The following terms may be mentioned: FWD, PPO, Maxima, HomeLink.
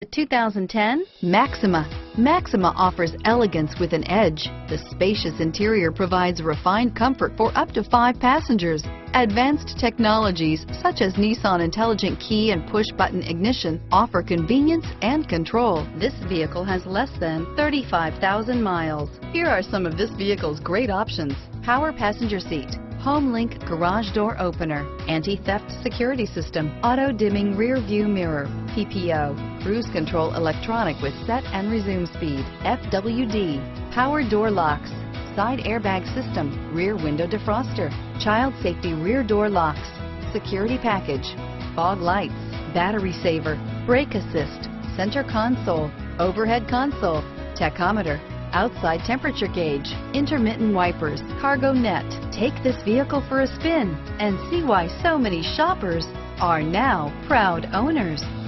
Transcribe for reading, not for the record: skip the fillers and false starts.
The 2010 Maxima. Maxima offers elegance with an edge. The spacious interior provides refined comfort for up to 5 passengers. Advanced technologies such as Nissan Intelligent Key and push-button ignition offer convenience and control. This vehicle has less than 35,000 miles. Here are some of this vehicle's great options: power passenger seat, HomeLink garage door opener, anti-theft security system, auto-dimming rear view mirror, PPO, cruise control electronic with set and resume speed, FWD, power door locks, side airbag system, rear window defroster, child safety rear door locks, security package, fog lights, battery saver, brake assist, center console, overhead console, tachometer, outside temperature gauge, intermittent wipers, cargo net. Take this vehicle for a spin and see why so many shoppers are now proud owners.